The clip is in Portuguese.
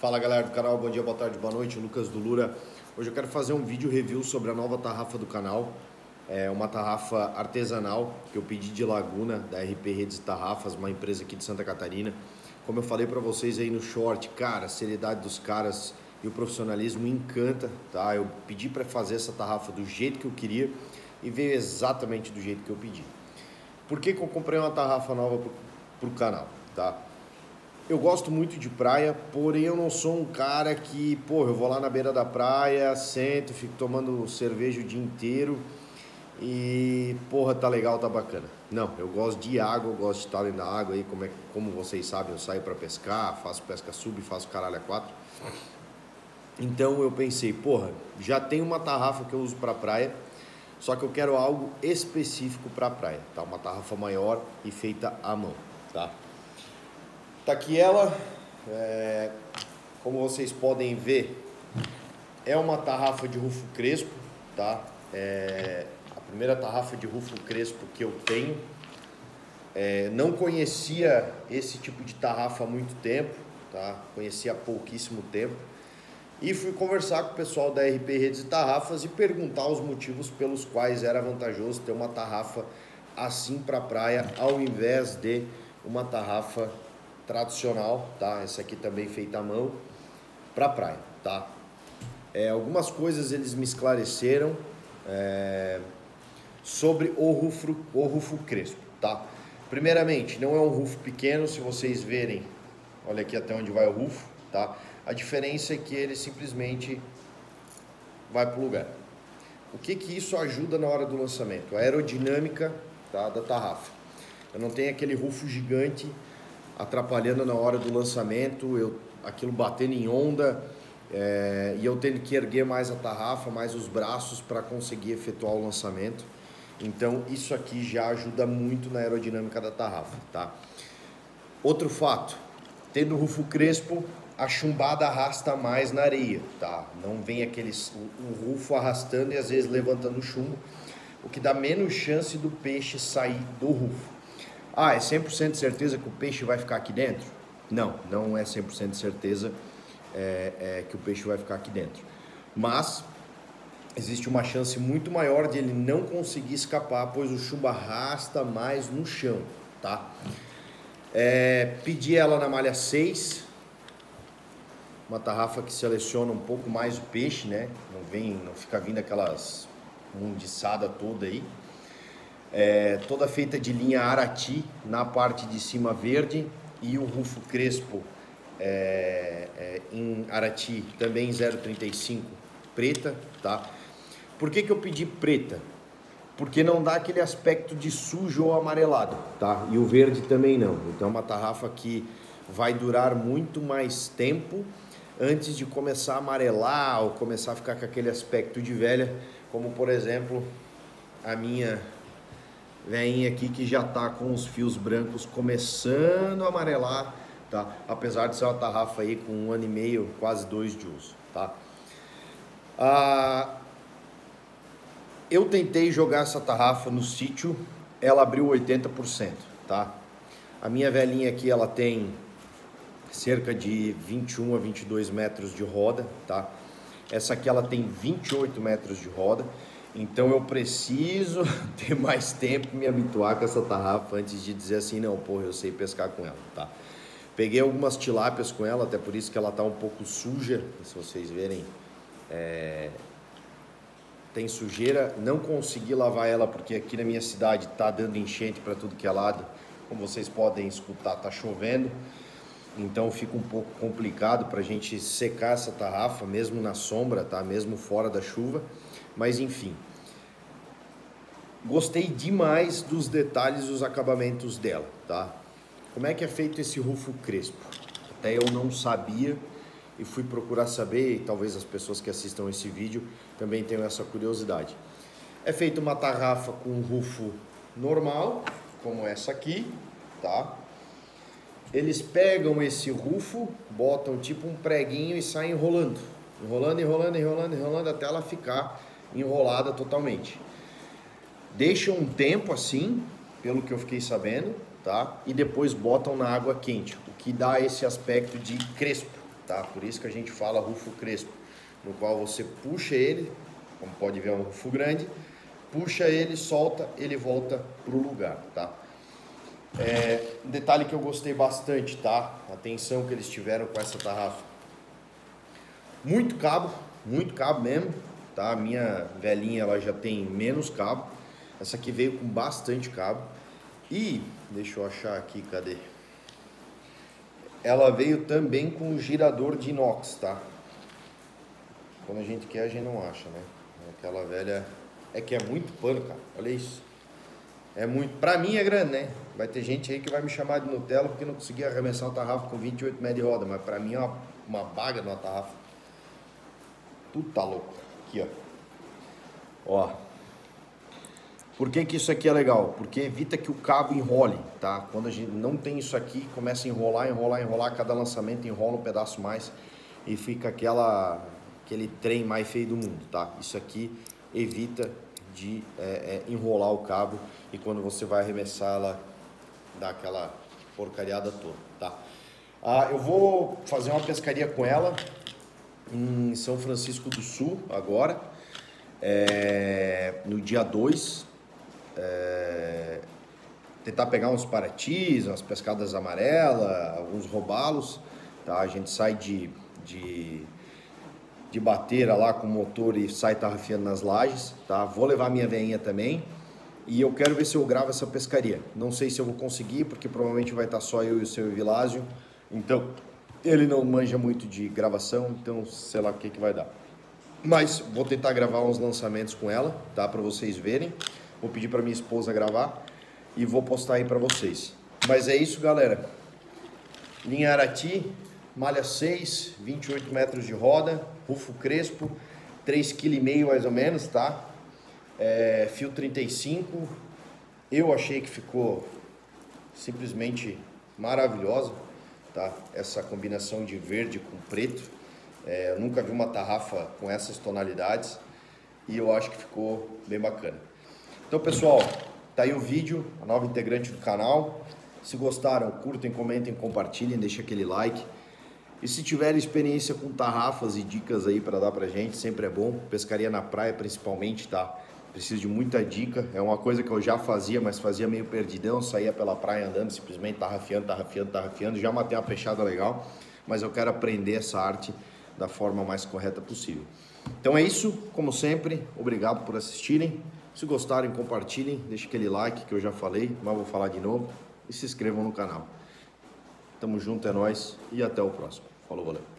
Fala galera do canal, bom dia, boa tarde, boa noite, Lucas do Lura. Hoje eu quero fazer um vídeo review sobre a nova tarrafa do canal. É uma tarrafa artesanal que eu pedi de Laguna, da RP Redes e Tarrafas, uma empresa aqui de Santa Catarina. Como eu falei pra vocês aí no short, cara, a seriedade dos caras e o profissionalismo encanta, tá? Eu pedi pra fazer essa tarrafa do jeito que eu queria e veio exatamente do jeito que eu pedi. Por que que eu comprei uma tarrafa nova pro canal, tá? Eu gosto muito de praia, porém eu não sou um cara que, pô, eu vou lá na beira da praia, sento, fico tomando cerveja o dia inteiro e, porra, tá legal, tá bacana. Não, eu gosto de água, eu gosto de estar ali na água aí, como vocês sabem, eu saio pra pescar, faço pesca sub, faço caralho a 4. Então eu pensei, porra, já tem uma tarrafa que eu uso pra praia, só que eu quero algo específico para a praia, tá? Uma tarrafa maior e feita à mão, tá? Tá aqui ela, como vocês podem ver, é uma tarrafa de rufo crespo, tá? É a primeira tarrafa de rufo crespo que eu tenho. Não conhecia esse tipo de tarrafa há muito tempo, tá? Conhecia há pouquíssimo tempo. E fui conversar com o pessoal da RP Redes e Tarrafas e perguntar os motivos pelos quais era vantajoso ter uma tarrafa assim para a praia, ao invés de uma tarrafa tradicional, tá? Essa aqui também feita à mão, para a praia, tá? Algumas coisas eles me esclareceram sobre o rufo crespo, tá? Primeiramente, não é um rufo pequeno, se vocês verem, olha aqui até onde vai o rufo, tá? A diferença é que ele simplesmente vai para o lugar. O que que isso ajuda na hora do lançamento? A aerodinâmica, tá, da tarrafa. Eu não tenho aquele rufo gigante atrapalhando na hora do lançamento, aquilo batendo em onda, e eu tendo que erguer mais a tarrafa, mais os braços para conseguir efetuar o lançamento. Então isso aqui já ajuda muito na aerodinâmica da tarrafa, tá? Outro fato, tendo o rufo crespo, a chumbada arrasta mais na areia, tá? Não vem aqueles o rufo arrastando e às vezes levantando o chumbo, o que dá menos chance do peixe sair do rufo. Ah, é 100% de certeza que o peixe vai ficar aqui dentro? Não, não é 100% de certeza que o peixe vai ficar aqui dentro. Mas existe uma chance muito maior de ele não conseguir escapar, pois o chumbo arrasta mais no chão, tá? Pedi ela na malha 6. Uma tarrafa que seleciona um pouco mais o peixe, né? Não fica vindo aquelas mundiçada toda aí. Toda feita de linha Arati, na parte de cima verde, e o rufo crespo em Arati, também 0,35 preta, tá? Por que que eu pedi preta? Porque não dá aquele aspecto de sujo ou amarelado, tá? E o verde também não. Então é uma tarrafa que vai durar muito mais tempo antes de começar a amarelar ou começar a ficar com aquele aspecto de velha, como por exemplo a minha velhinha aqui, que já tá com os fios brancos começando a amarelar, tá? Apesar de ser uma tarrafa aí com 1 ano e meio, quase 2 de uso, tá? Eu tentei jogar essa tarrafa no sítio, ela abriu 80%, tá? A minha velhinha aqui, ela tem cerca de 21 a 22 metros de roda, tá? Essa aqui ela tem 28 metros de roda, então eu preciso ter mais tempo me habituar com essa tarrafa antes de dizer assim, não, porra, eu sei pescar com ela, tá? Peguei algumas tilápias com ela, até por isso que ela tá um pouco suja, se vocês verem, tem sujeira. Não consegui lavar ela porque aqui na minha cidade tá dando enchente para tudo que é lado, como vocês podem escutar, tá chovendo. Então fica um pouco complicado para a gente secar essa tarrafa, mesmo na sombra, tá? Mesmo fora da chuva, mas enfim. Gostei demais dos detalhes e os acabamentos dela, tá? Como é que é feito esse rufo crespo? Até eu não sabia e fui procurar saber, e talvez as pessoas que assistam esse vídeo também tenham essa curiosidade. É feita uma tarrafa com um rufo normal, como essa aqui, tá? Eles pegam esse rufo, botam tipo um preguinho e saem enrolando. Enrolando, enrolando, enrolando, enrolando até ela ficar enrolada totalmente. Deixam um tempo assim, pelo que eu fiquei sabendo, tá? E depois botam na água quente, o que dá esse aspecto de crespo, tá? Por isso que a gente fala rufo crespo, no qual você puxa ele, como pode ver é um rufo grande, puxa ele, solta, ele volta pro lugar, tá? Um detalhe que eu gostei bastante, tá? A atenção que eles tiveram com essa tarrafa. Muito cabo mesmo, tá? A minha velhinha, ela já tem menos cabo. Essa aqui veio com bastante cabo. E, deixa eu achar aqui, cadê? Ela veio também com um girador de inox, tá? Quando a gente quer, a gente não acha, né? Aquela velha... É que é muito pano, cara. Olha isso. É muito. Pra mim é grande, né? Vai ter gente aí que vai me chamar de Nutella porque não consegui arremessar uma tarrafa com 28 metros de roda. Mas pra mim é uma baga de uma tarrafa. Tu tá louco. Aqui, ó. Ó. Por que que isso aqui é legal? Porque evita que o cabo enrole, tá? Quando a gente não tem isso aqui, começa a enrolar. Cada lançamento enrola um pedaço mais. E fica aquele trem mais feio do mundo, tá? Isso aqui... evita de enrolar o cabo e quando você vai arremessar ela dá aquela porcariada toda, tá? Eu vou fazer uma pescaria com ela em São Francisco do Sul agora, no dia 2, tentar pegar uns paratis, umas pescadas amarelas, alguns robalos, tá? A gente sai de bateira lá com o motor e sai tarrafiando nas lajes, tá? Vou levar minha veinha também e eu quero ver se eu gravo essa pescaria. Não sei se eu vou conseguir, porque provavelmente vai estar só eu e o Seu Vilásio, então ele não manja muito de gravação, então sei lá o que vai dar. Mas vou tentar gravar uns lançamentos com ela, tá? Pra vocês verem. Vou pedir pra minha esposa gravar e vou postar aí pra vocês. Mas é isso, galera. Linha Arati, malha 6, 28 metros de roda, rufo crespo, 3,5 kg mais ou menos, tá? Fio 35, eu achei que ficou simplesmente maravilhosa, tá? Essa combinação de verde com preto, eu nunca vi uma tarrafa com essas tonalidades e eu acho que ficou bem bacana. Então, pessoal, tá aí o vídeo, a nova integrante do canal. Se gostaram, curtem, comentem, compartilhem, deixem aquele like. E se tiver experiência com tarrafas e dicas aí para dar pra gente, sempre é bom. Pescaria na praia principalmente, tá? Preciso de muita dica. É uma coisa que eu já fazia, mas fazia meio perdidão. Saía pela praia andando, simplesmente tarrafiando. Já matei uma peixada legal, mas eu quero aprender essa arte da forma mais correta possível. Então é isso, como sempre. Obrigado por assistirem. Se gostarem, compartilhem. Deixem aquele like que eu já falei, mas vou falar de novo. E se inscrevam no canal. Tamo junto, é nóis e até o próximo. Falou, valeu.